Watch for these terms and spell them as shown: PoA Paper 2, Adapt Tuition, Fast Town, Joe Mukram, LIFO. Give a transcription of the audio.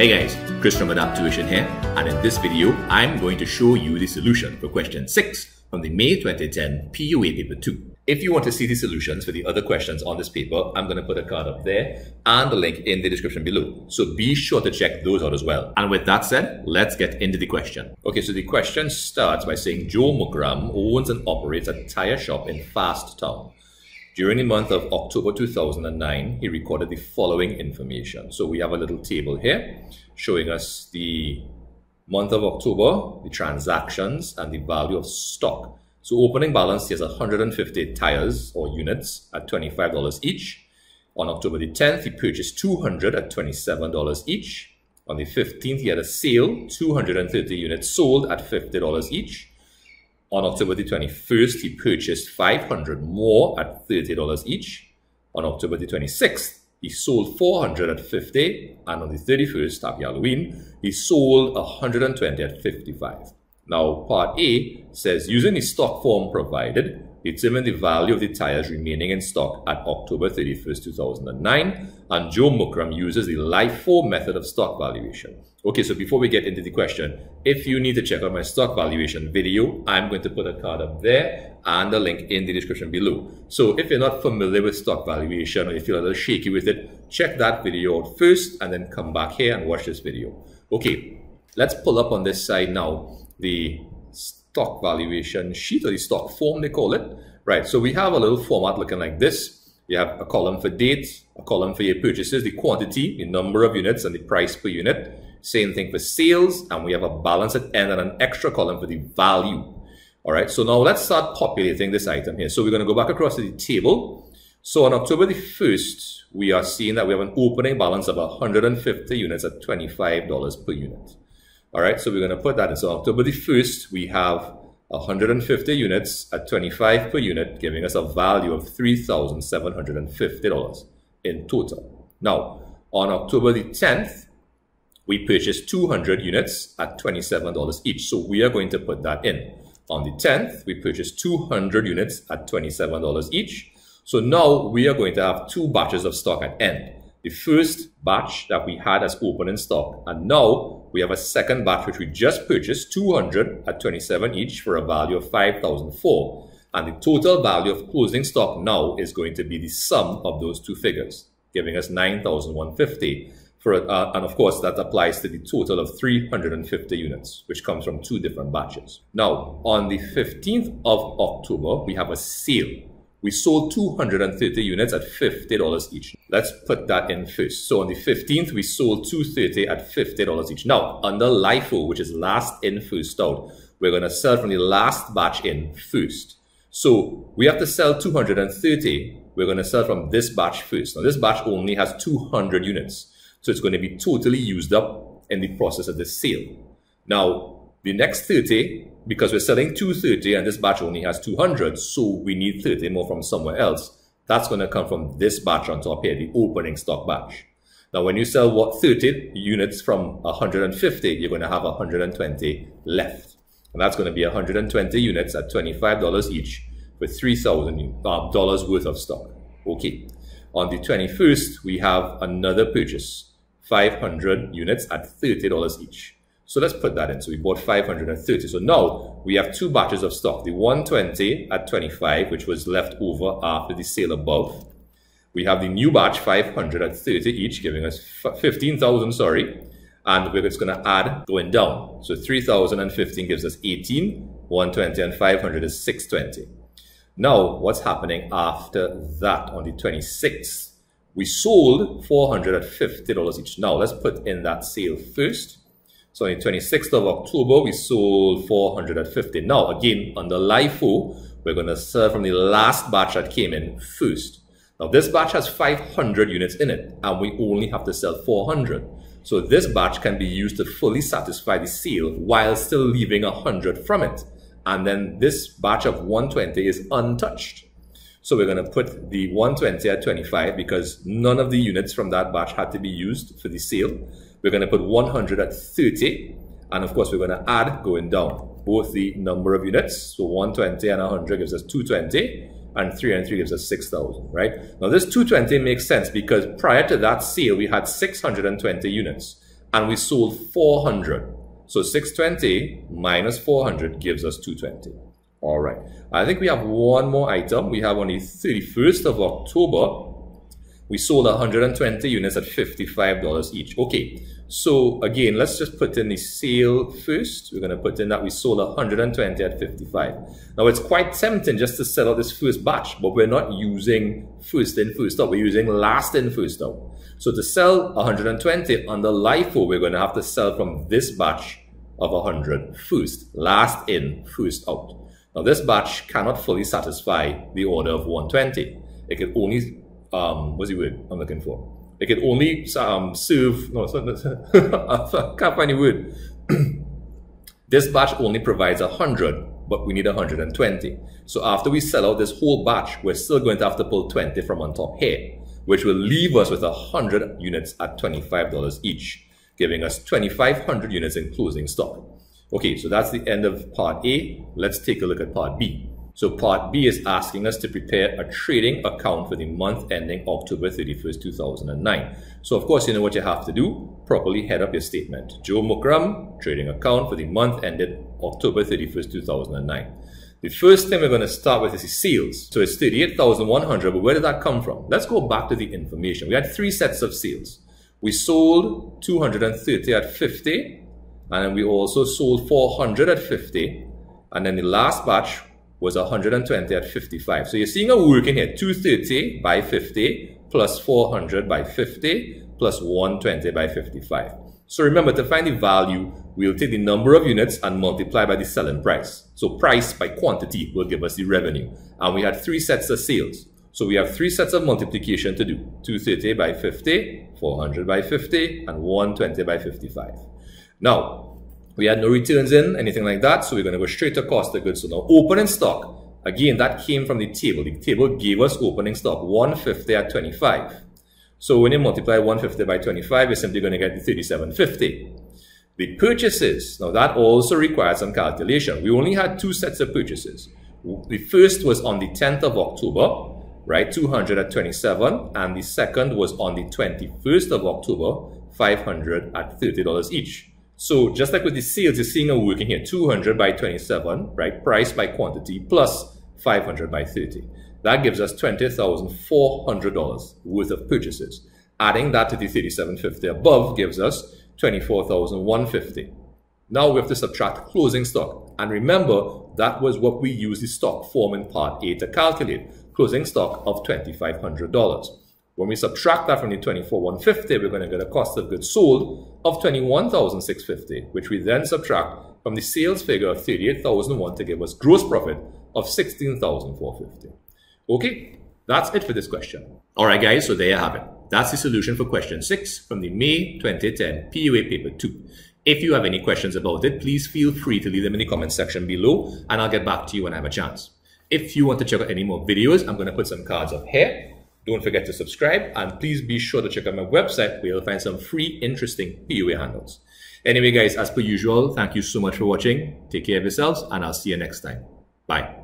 Hey guys, Chris from Adapt Tuition here, and in this video, I'm going to show you the solution for question 6 from the May 2010 PoA Paper 2. If you want to see the solutions for the other questions on this paper, I'm going to put a card up there and the link in the description below. So be sure to check those out as well. And with that said, let's get into the question. Okay, so the question starts by saying Joe Mukram owns and operates a tire shop in Fast Town. During the month of October 2009, he recorded the following information. So we have a little table here showing us the month of October, the transactions, and the value of stock. So opening balance is 150 tires or units at $25 each. On October the 10th, he purchased 200 at $27 each. On the 15th, he had a sale, 230 units sold at $50 each. On October the 21st, he purchased 500 more at $30 each. On October the 26th, he sold 400 at $50. And on the 31st, happy Halloween, he sold 120 at $55. Now, part A says, using the stock form provided, determine the value of the tires remaining in stock at October 31st, 2009. And Joe Mukram uses the LIFO method of stock valuation. Okay, so before we get into the question, if you need to check out my stock valuation video, I'm going to put a card up there and a link in the description below. So if you're not familiar with stock valuation or you feel a little shaky with it, check that video out first and then come back here and watch this video. Okay, let's pull up on this side now the stock valuation sheet, or the stock form they call it. Right, so we have a little format looking like this. You have a column for date, a column for your purchases, the quantity, the number of units, and the price per unit. Same thing for sales, and we have a balance at end and an extra column for the value. All right, so now let's start populating this item here. So we're going to go back across to the table. So on October the 1st, we are seeing that we have an opening balance of 150 units at $25 per unit. All right, so we're going to put that in. So October the 1st, we have 150 units at 25 per unit, giving us a value of $3,750 in total. Now, on October the 10th, we purchased 200 units at $27 each. So we are going to put that in. On the 10th, we purchased 200 units at $27 each. So now we are going to have two batches of stock at end. The first batch that we had as opening stock, and now we have a second batch which we just purchased, 200 at 27 each for a value of $5,004, and the total value of closing stock now is going to be the sum of those two figures, giving us $9,150 for and of course that applies to the total of 350 units, which comes from two different batches. Now on the 15th of October, we have a sale. We sold 230 units at $50 each. Let's put that in first. So on the 15th, we sold 230 at $50 each. Now, under LIFO, which is last in, first out, we're going to sell from the last batch in first. So we have to sell 230. We're going to sell from this batch first. Now, this batch only has 200 units. So it's going to be totally used up in the process of the sale. Now, the next 30, because we're selling 230 and this batch only has 200, so we need 30 more from somewhere else. That's going to come from this batch on top here, the opening stock batch. Now, when you sell 30 units from 150, you're going to have 120 left. And that's going to be 120 units at $25 each for $3,000 worth of stock. Okay. On the 21st, we have another purchase, 500 units at $30 each. So let's put that in. So we bought 530. So now we have two batches of stock. The 120 at 25, which was left over after the sale above. We have the new batch, 500 at 30 each, giving us 15,000, sorry. And we're just going to add going down. So 3,015 gives us 18. 120 and 500 is 620. Now, what's happening after that on the 26th? We sold 400 at $50 each. Now, let's put in that sale first. So on the 26th of October, we sold 450. Now, again, under LIFO, we're going to sell from the last batch that came in first. Now, this batch has 500 units in it, and we only have to sell 400. So this batch can be used to fully satisfy the sale while still leaving 100 from it. And then this batch of 120 is untouched. So we're going to put the 120 at 25 because none of the units from that batch had to be used for the sale. We're going to put 100 at 30. And of course, we're going to add going down both the number of units. So 120 and 100 gives us 220. And 3 and 3 gives us 6,000, right? Now, this 220 makes sense because prior to that sale, we had 620 units. and we sold 400. So 620 minus 400 gives us 220. All right. I think we have one more item. We have on the 31st of October, we sold 120 units at $55 each. Okay. So again, let's just put in the sale first. We're going to put in that we sold 120 at 55. Now it's quite tempting just to sell out this first batch, but we're not using first in, first out. We're using last in, first out. So to sell 120 under LIFO, we're going to have to sell from this batch of 100 first, last in, first out. Now this batch cannot fully satisfy the order of 120. It can only, what's the word I'm looking for? It can only serve, no, I can't find the word. This batch only provides 100, but we need 120. So after we sell out this whole batch, we're still going to have to pull 20 from on top here, which will leave us with 100 units at $25 each, giving us 2,500 units in closing stock. Okay, so that's the end of part A. Let's take a look at part B. So part B is asking us to prepare a trading account for the month ending October 31st, 2009. So of course, you know what you have to do. Properly head up your statement. Joe Mukram, trading account for the month ended October 31st, 2009. The first thing we're going to start with is the sales. So it's 38,100, but where did that come from? Let's go back to the information. We had three sets of sales. We sold 230 at 50. And then we also sold 400 at 50. And then the last batch was 120 at 55. So you're seeing a work in here. 230 by 50 plus 400 by 50 plus 120 by 55. So remember, to find the value, we'll take the number of units and multiply by the selling price. So price by quantity will give us the revenue. And we had three sets of sales. So we have three sets of multiplication to do. 230 by 50, 400 by 50, and 120 by 55. Now, we had no returns in, anything like that, so we're going to go straight to cost of goods. So now opening stock, again, that came from the table. The table gave us opening stock, 150 at 25. So when you multiply 150 by 25, you're simply going to get the 3750. The purchases, now that also required some calculation. We only had two sets of purchases. The first was on the 10th of October, right, 200 at 27, and the second was on the 21st of October, 500 at $30 each. So just like with the sales, you're seeing a working here, 200 by 27, right? Price by quantity plus 500 by 30. That gives us $20,400 worth of purchases. Adding that to the 3750 above gives us 24,150. Now we have to subtract closing stock. And remember, that was what we used the stock form in part A to calculate. Closing stock of $2,500. When we subtract that from the 24,150, we're going to get a cost of goods sold of 21,650, which we then subtract from the sales figure of 38,001 to give us gross profit of 16,450. Okay, that's it for this question. All right, guys, so there you have it. That's the solution for question 6 from the May 2010 PoA Paper 2. If you have any questions about it, please feel free to leave them in the comment section below, and I'll get back to you when I have a chance. If you want to check out any more videos, I'm going to put some cards up here. Don't forget to subscribe, and please be sure to check out my website where you'll find some free, interesting PoA handles. Anyway, guys, as per usual, thank you so much for watching. Take care of yourselves, and I'll see you next time. Bye.